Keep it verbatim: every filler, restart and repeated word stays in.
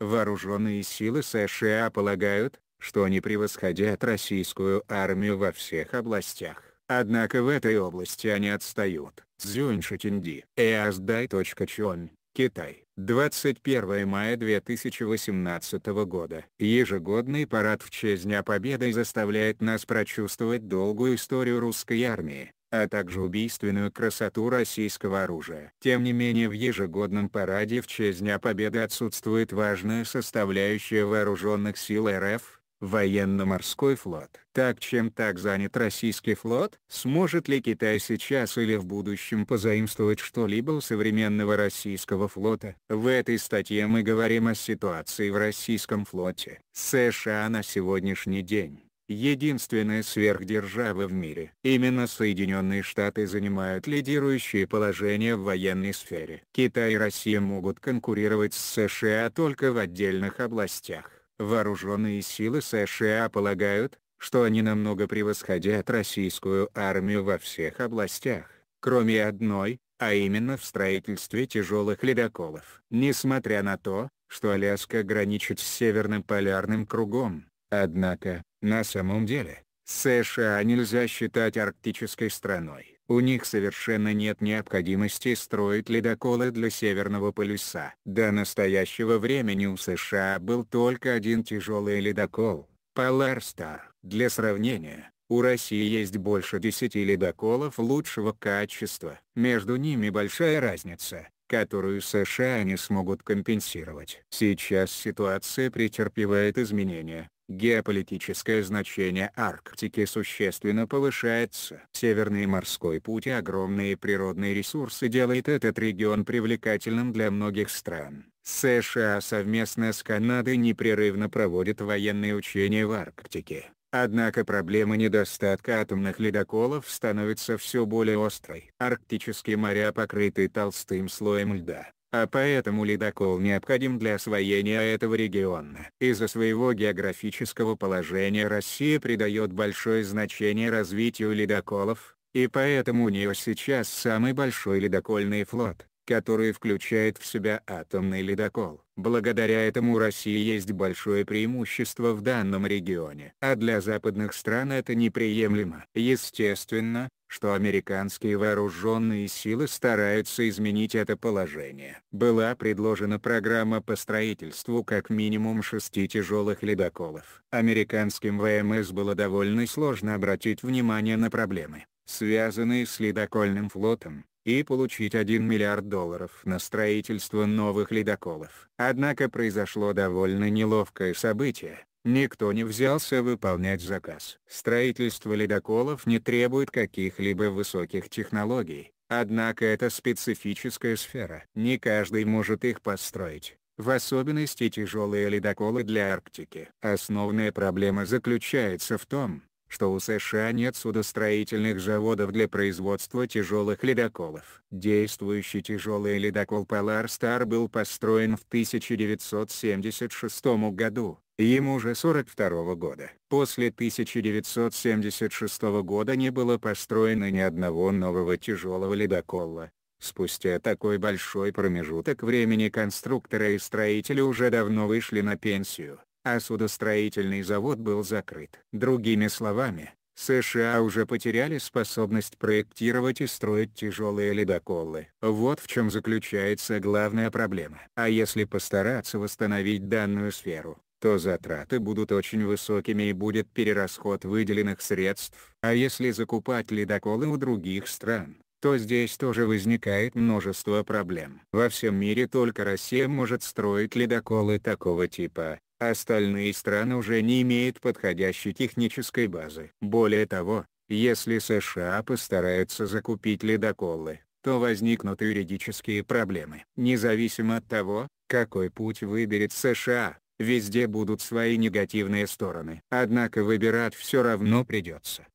Вооруженные силы США полагают, что они превосходят российскую армию во всех областях. Однако в этой области они отстают. Цзюньши Тяньди. Eastday точка com, Китай. двадцать первое мая две тысячи восемнадцатого года. Ежегодный парад в честь Дня Победы заставляет нас прочувствовать долгую историю русской армии, а также убийственную красоту российского оружия. Тем не менее, в ежегодном параде в честь Дня Победы отсутствует важная составляющая вооруженных сил РФ. Военно-морской флот. Так чем так занят российский флот? Сможет ли Китай сейчас или в будущем позаимствовать что-либо у современного российского флота? В этой статье мы говорим о ситуации в российском флоте. США на сегодняшний день — единственная сверхдержава в мире. Именно Соединенные Штаты занимают лидирующие положения в военной сфере. Китай и Россия могут конкурировать с США только в отдельных областях. Вооруженные силы США полагают, что они намного превосходят российскую армию во всех областях, кроме одной, а именно в строительстве тяжелых ледоколов. Несмотря на то, что Аляска граничит с Северным полярным кругом, однако, на самом деле, США нельзя считать арктической страной. У них совершенно нет необходимости строить ледоколы для Северного полюса. До настоящего времени у США был только один тяжелый ледокол – Polar Star. Для сравнения, у России есть больше десяти ледоколов лучшего качества. Между ними большая разница, которую США не смогут компенсировать. Сейчас ситуация претерпевает изменения. Геополитическое значение Арктики существенно повышается. Северный морской путь и огромные природные ресурсы делают этот регион привлекательным для многих стран. США совместно с Канадой непрерывно проводят военные учения в Арктике. Однако проблема недостатка атомных ледоколов становится все более острой. Арктические моря покрыты толстым слоем льда, а поэтому ледокол необходим для освоения этого региона. Из-за своего географического положения Россия придает большое значение развитию ледоколов, и поэтому у нее сейчас самый большой ледокольный флот, который включает в себя атомный ледокол. Благодаря этому у России есть большое преимущество в данном регионе. А для западных стран это неприемлемо. Естественно, что американские вооруженные силы стараются изменить это положение. Была предложена программа по строительству как минимум шести тяжелых ледоколов. Американским ВМС было довольно сложно обратить внимание на проблемы, связанные с ледокольным флотом, и получить один миллиард долларов на строительство новых ледоколов. Однако произошло довольно неловкое событие. Никто не взялся выполнять заказ. Строительство ледоколов не требует каких-либо высоких технологий, однако это специфическая сфера. Не каждый может их построить, в особенности тяжелые ледоколы для Арктики. Основная проблема заключается в том, что у США нет судостроительных заводов для производства тяжелых ледоколов. Действующий тяжелый ледокол Polar Star был построен в тысяча девятьсот семьдесят шестом году, ему уже сорок два года. После тысяча девятьсот семьдесят шестого года не было построено ни одного нового тяжелого ледокола. Спустя такой большой промежуток времени конструкторы и строители уже давно вышли на пенсию, а судостроительный завод был закрыт. Другими словами, США уже потеряли способность проектировать и строить тяжелые ледоколы. Вот в чем заключается главная проблема. А если постараться восстановить данную сферу, то затраты будут очень высокими и будет перерасход выделенных средств. А если закупать ледоколы у других стран, то здесь тоже возникает множество проблем. Во всем мире только Россия может строить ледоколы такого типа. Остальные страны уже не имеют подходящей технической базы. Более того, если США постараются закупить ледоколы, то возникнут юридические проблемы. Независимо от того, какой путь выберет США, везде будут свои негативные стороны. Однако выбирать все равно придется.